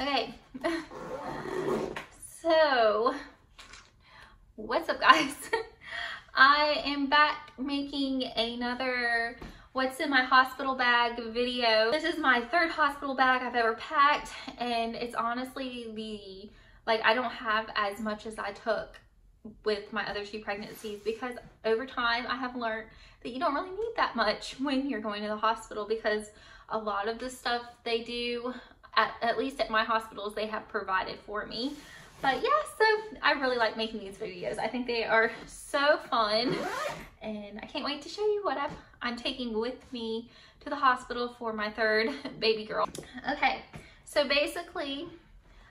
Okay, so what's up, guys? I am back making another what's in my hospital bag video. This is my third hospital bag I've ever packed, and it's honestly I don't have as much as I took with my other two pregnancies, because over time I have learned that you don't really need that much when you're going to the hospital, because a lot of the stuff they do, at least at my hospitals, they have provided for me. But yeah, so I really like making these videos. I think they are so fun, and I can't wait to show you what I'm taking with me to the hospital for my third baby girl. Okay, so basically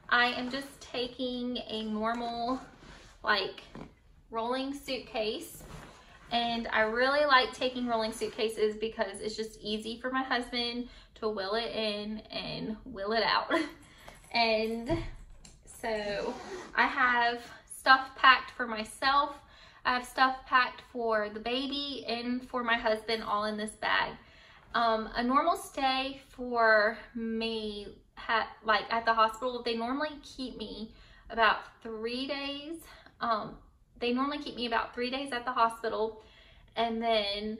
I am just taking a normal rolling suitcase, and I really like taking rolling suitcases because it's just easy for my husband to wheel it in and wheel it out. And so I have stuff packed for myself, I have stuff packed for the baby and for my husband, all in this bag. A normal stay for me at the hospital, they normally keep me about 3 days. They normally keep me about 3 days at the hospital, and then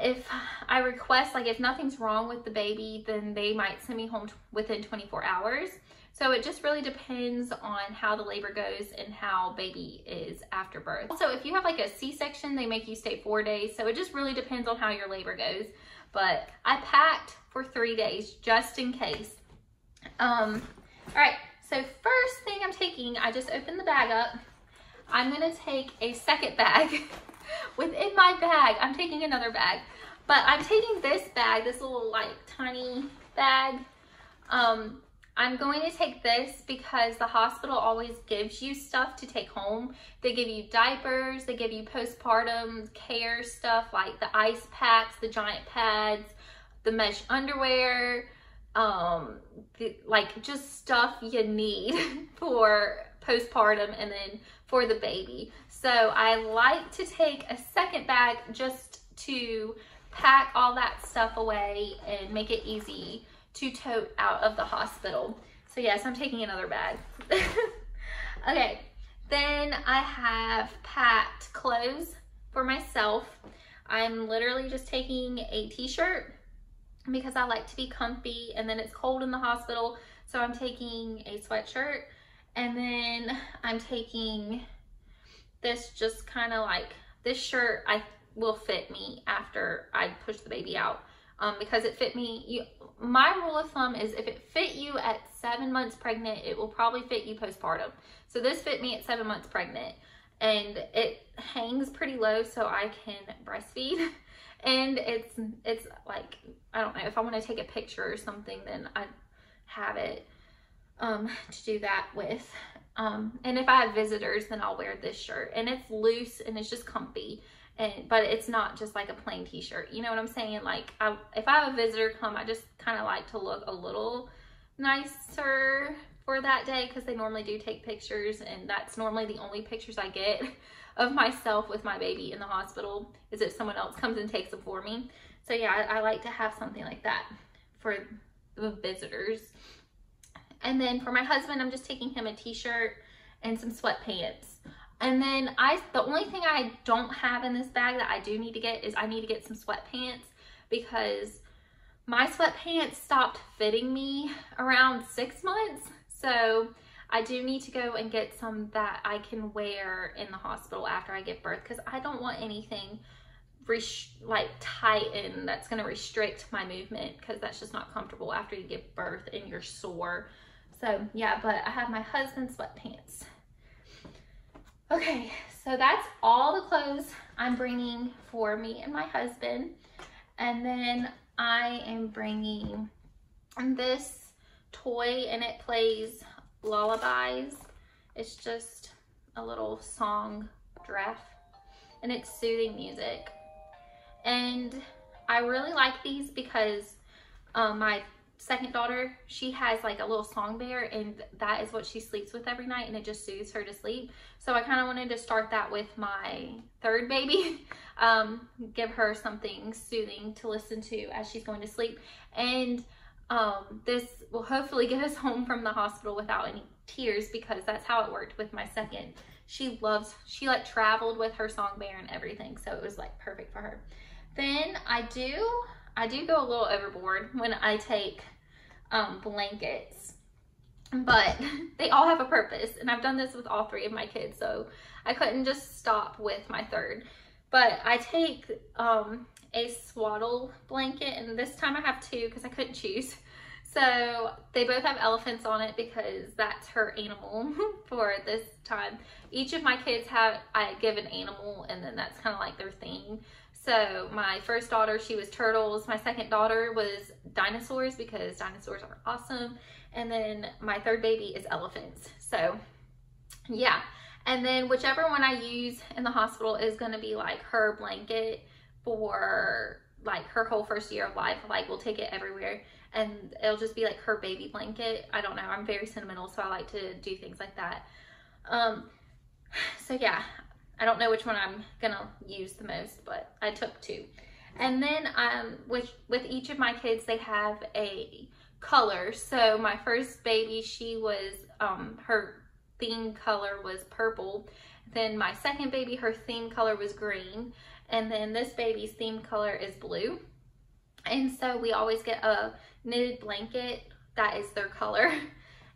if I request, if nothing's wrong with the baby, then they might send me home within 24 hours. So it just really depends on how the labor goes and how baby is after birth. Also, if you have a C-section, they make you stay 4 days. So it just really depends on how your labor goes. But I packed for 3 days just in case. All right. So first thing I'm taking, I just opened the bag up. I'm gonna take a second bag. Within my bag, I'm taking another bag. But I'm taking this bag, this little tiny bag. I'm going to take this because the hospital always gives you stuff to take home. They give you diapers, they give you postpartum care stuff like the ice packs, the giant pads, the mesh underwear, just stuff you need for postpartum and then for the baby. So I like to take a second bag just to pack all that stuff away and make it easy to tote out of the hospital. So yes, I'm taking another bag. Okay, then I have packed clothes for myself. I'm literally just taking a t-shirt because I like to be comfy, and then it's cold in the hospital, so I'm taking a sweatshirt, and then I'm taking this this shirt will fit me after I push the baby out, because it fit me. My rule of thumb is if it fit you at 7 months pregnant, it will probably fit you postpartum. So this fit me at 7 months pregnant, and it hangs pretty low so I can breastfeed. And it's I don't know, if I want to take a picture or something, then I have it to do that with. And if I have visitors, then I'll wear this shirt, and it's loose and it's just comfy, but it's not just a plain t-shirt. You know what I'm saying? If I have a visitor come, I just like to look a little nicer for that day, because they normally do take pictures, and that's normally the only pictures I get of myself with my baby in the hospital, is if someone else comes and takes them for me. So yeah, I like to have something like that for the visitors. And then for my husband, I'm just taking him a t-shirt and some sweatpants. And then the only thing I don't have in this bag that I do need to get is I need to get some sweatpants, because my sweatpants stopped fitting me around 6 months. So I do need to go and get some that I can wear in the hospital after I give birth, because I don't want anything tight and that's going to restrict my movement, because that's just not comfortable after you give birth and you're sore. So yeah, but I have my husband's sweatpants. Okay, so that's all the clothes I'm bringing for me and my husband. And then I am bringing this toy, and it plays lullabies. It's just a little song draft, and it's soothing music, and I really like these because my second daughter, she has a little song bear, and that is what she sleeps with every night, and it just soothes her to sleep. So I kind of wanted to start that with my third baby. Give her something soothing to listen to as she's going to sleep. And This will hopefully get us home from the hospital without any tears, because that's how it worked with my second. She like traveled with her song bear and everything, so it was like perfect for her. Then I do go a little overboard when I take blankets, but they all have a purpose, and I've done this with all three of my kids, so I couldn't just stop with my third. But I take a swaddle blanket, and this time I have two because I couldn't choose. So they both have elephants on it because that's her animal for this time. Each of my kids have, I give an animal, and then that's kind of like their theme. So my first daughter, she was turtles. My second daughter was dinosaurs because dinosaurs are awesome. And then my third baby is elephants. So yeah. And then whichever one I use in the hospital is going to be like her blanket for like her whole first year of life. Like, we'll take it everywhere, and it'll just be like her baby blanket. I don't know, I'm very sentimental, so I like to do things like that. So yeah, I don't know which one I'm gonna use the most, but I took two. And then with each of my kids, they have a color. So my first baby, she was her theme color was purple. Then my second baby, her theme color was green. And then this baby's theme color is blue. And so we always get a knitted blanket that is their color.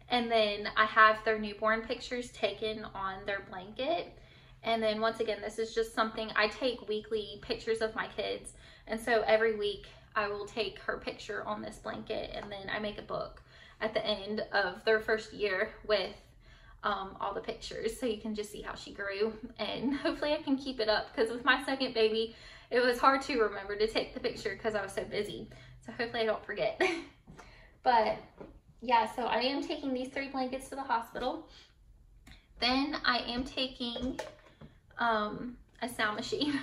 And then I have their newborn pictures taken on their blanket. And then once again, this is just something I take weekly pictures of my kids. And so every week I will take her picture on this blanket, and then I make a book at the end of their first year with all the pictures, so you can just see how she grew. And hopefully I can keep it up, because with my second baby it was hard to remember to take the picture because I was so busy, so hopefully I don't forget. But yeah, so I am taking these three blankets to the hospital. Then I am taking a sound machine,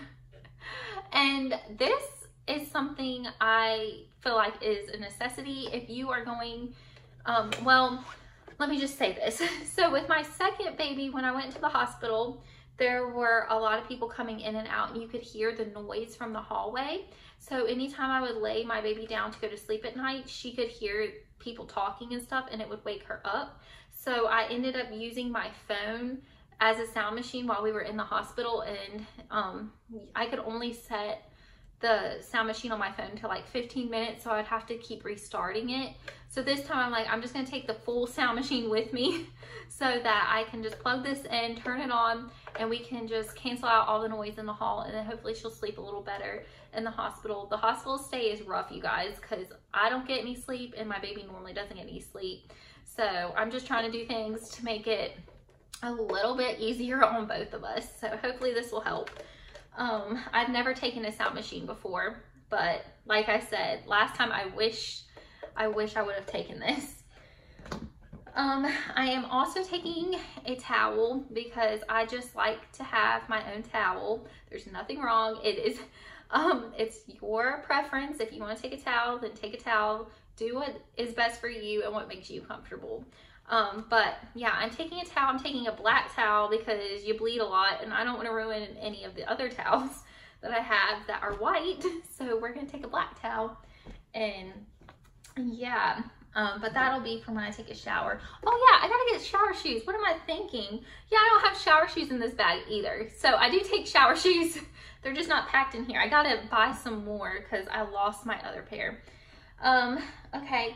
and this is something I feel like is a necessity if you are going well, let me just say this. So with my second baby, when I went to the hospital, there were a lot of people coming in and out, and you could hear the noise from the hallway. So anytime I would lay my baby down to go to sleep at night, she could hear people talking and stuff, and it would wake her up. So I ended up using my phone as a sound machine while we were in the hospital, and I could only set the sound machine on my phone to like 15 minutes, so I'd have to keep restarting it. So this time I'm like, I'm just gonna take the full sound machine with me so that I can just plug this in, turn it on, and we can just cancel out all the noise in the hall, and then hopefully she'll sleep a little better in the hospital. The hospital stay is rough, you guys, because I don't get any sleep, and my baby normally doesn't get any sleep. So I'm just trying to do things to make it a little bit easier on both of us, so hopefully this will help. I've never taken a sound machine before, but like I said last time, I wish I would have taken this. I am also taking a towel because I just like to have my own towel. There's nothing wrong. It is it's your preference. If you want to take a towel, then take a towel. Do what is best for you and what makes you comfortable. But yeah, I'm taking a towel. I'm taking a black towel because you bleed a lot, and I don't want to ruin any of the other towels that I have that are white. So we're going to take a black towel, and yeah, but that'll be for when I take a shower. Oh yeah, I got to get shower shoes. What am I thinking? Yeah, I don't have shower shoes in this bag either. So I do take shower shoes. They're just not packed in here. I got to buy some more because I lost my other pair. Okay.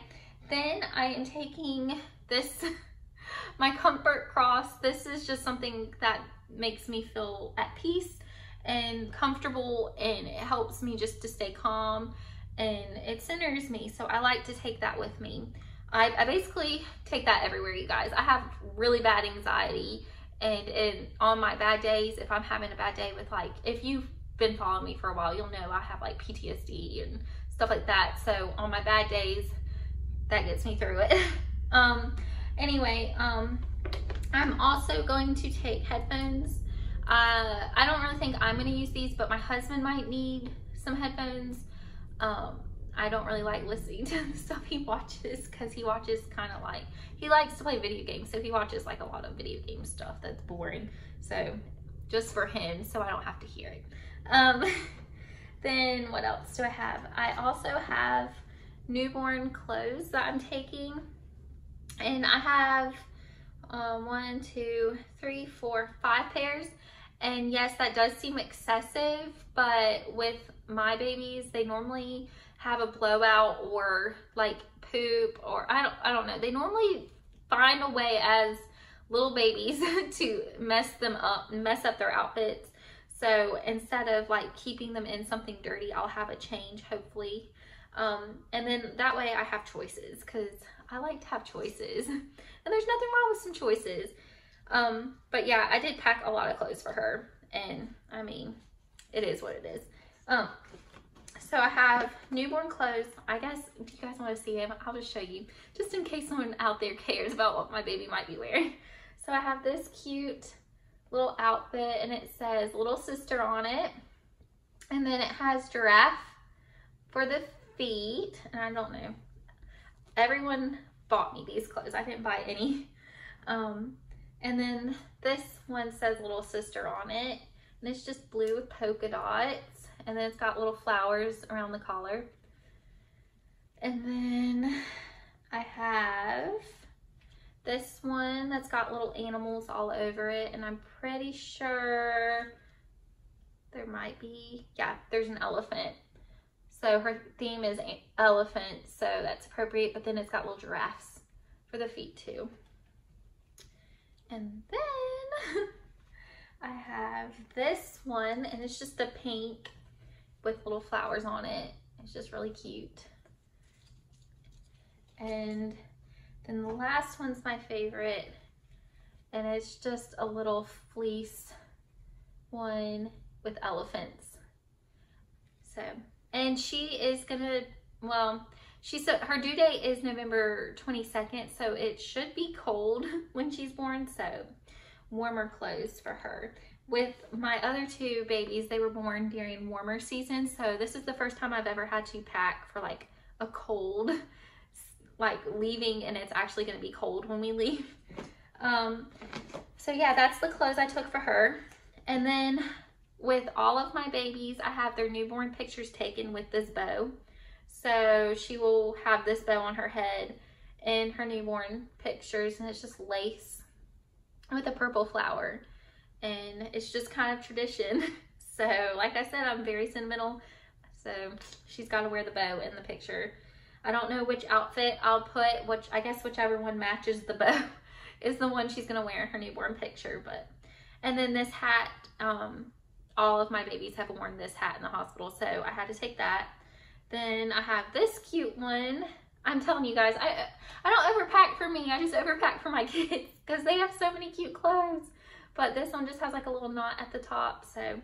Then I am taking this, my comfort cross. This is just something that makes me feel at peace and comfortable, and it helps me just to stay calm, and it centers me. So I like to take that with me. I basically take that everywhere, you guys. I have really bad anxiety, and on my bad days, if I'm having a bad day with, like, if you've been following me for a while, you'll know I have like PTSD and stuff like that. So on my bad days, that gets me through it. I'm also going to take headphones. I don't really think I'm going to use these, but my husband might need some headphones. I don't really like listening to the stuff he watches, because he watches kind of like, he likes to play video games, so he watches like a lot of video game stuff that's boring, so just for him, so I don't have to hear it. Then what else do I have? I also have newborn clothes that I'm taking. And I have 5 pairs. And yes, that does seem excessive, but with my babies, they normally have a blowout or like poop, or I don't know. They normally find a way as little babies to mess up their outfits. So instead of like keeping them in something dirty, I'll have a change, hopefully. And then that way I have choices, because I like to have choices. And there's nothing wrong with some choices. But yeah, I did pack a lot of clothes for her, and I mean, it is what it is. So I have newborn clothes. I guess if you guys want to see them, I'll just show you, just in case someone out there cares about what my baby might be wearing. So I have this cute little outfit, and it says Little Sister on it, and then it has giraffe for the feet. And I don't know, everyone bought me these clothes, I didn't buy any. And then this one says Little Sister on it, and it's just blue with polka dots, and then it's got little flowers around the collar. And then I have this one that's got little animals all over it, and I'm pretty sure there might be, yeah, there's an elephant. So her theme is elephant, so that's appropriate, but then it's got little giraffes for the feet too. And then I have this one, and it's just a pink with little flowers on it. It's just really cute. And then the last one's my favorite, and it's just a little fleece one with elephants. So, and she is gonna, well, she said her due date is November 22nd, so it should be cold when she's born, so warmer clothes for her. With my other two babies, they were born during warmer season, so this is the first time I've ever had to pack for like a cold, like leaving, and it's actually going to be cold when we leave. So yeah, that's the clothes I took for her. And then with all of my babies, I have their newborn pictures taken with this bow. So she will have this bow on her head in her newborn pictures, and it's just lace with a purple flower, and it's just kind of tradition. So like I said, I'm very sentimental, so she's got to wear the bow in the picture. I don't know which outfit I'll put, which I guess whichever one matches the bow is the one she's gonna wear in her newborn picture. But and then this hat, all of my babies have worn this hat in the hospital, so I had to take that. Then I have this cute one. I'm telling you guys, I don't overpack for me. I just overpack for my kids because they have so many cute clothes. But this one just has like a little knot at the top. So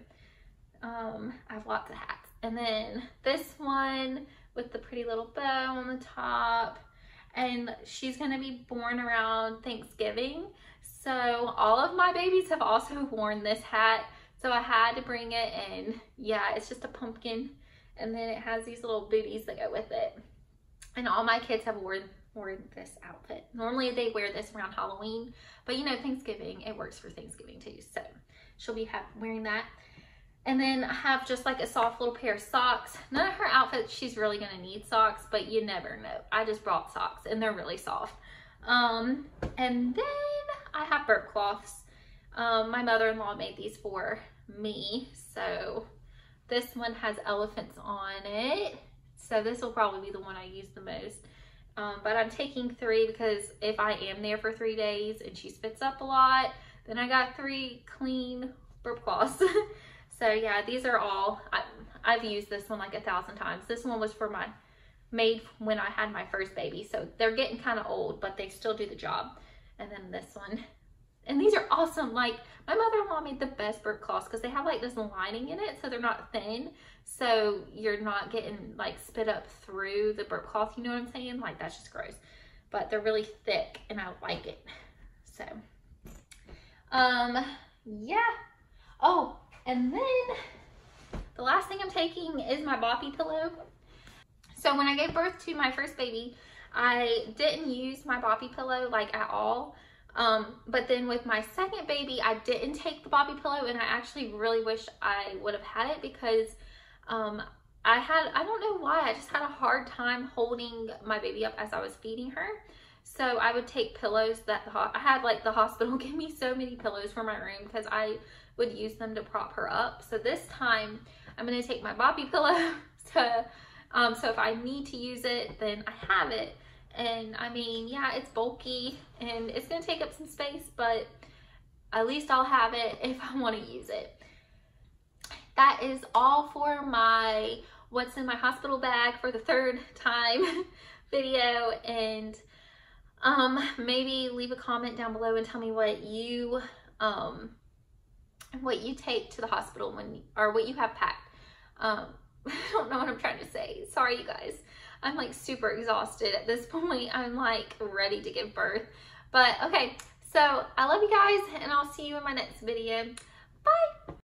I have lots of hats. And then this one with the pretty little bow on the top. And she's going to be born around Thanksgiving. So all of my babies have also worn this hat. So I had to bring it in. Yeah, it's just a pumpkin. And then it has these little booties that go with it. And all my kids have worn this outfit. Normally they wear this around Halloween, but you know, Thanksgiving, it works for Thanksgiving too. So she'll be wearing that. And then I have just like a soft little pair of socks. None of her outfits, she's really gonna need socks, but you never know. I just brought socks and they're really soft. And then I have burp cloths. My mother-in-law made these for me, so this one has elephants on it, so this will probably be the one I use the most. But I'm taking 3 because if I am there for 3 days and she spits up a lot, then I got 3 clean burp cloths. So yeah, these are all, I've used this one like 1,000 times. This one was for made when I had my first baby, so they're getting kind of old, but they still do the job. And then this one. And these are awesome. Like, my mother-in-law made the best burp cloths because they have like this lining in it, so they're not thin, so you're not getting like spit up through the burp cloth, you know what I'm saying? Like, that's just gross. But they're really thick and I like it. So yeah. Oh, and then the last thing I'm taking is my boppy pillow. So when I gave birth to my first baby, I didn't use my boppy pillow like at all. But then with my second baby, I didn't take the boppy pillow, and I actually really wish I would have had it because I don't know why, I just had a hard time holding my baby up as I was feeding her. So I would take pillows that I had, like the hospital gave me so many pillows for my room because I would use them to prop her up. So this time I'm going to take my boppy pillow to, so if I need to use it, then I have it. And I mean, yeah, it's bulky and it's going to take up some space, but at least I'll have it if I want to use it. That is all for my what's in my hospital bag for the third time video. And maybe leave a comment down below and tell me what you take to the hospital or what you have packed. I don't know what I'm trying to say. Sorry, you guys. I'm like super exhausted at this point. I'm like ready to give birth. But okay, so I love you guys and I'll see you in my next video. Bye.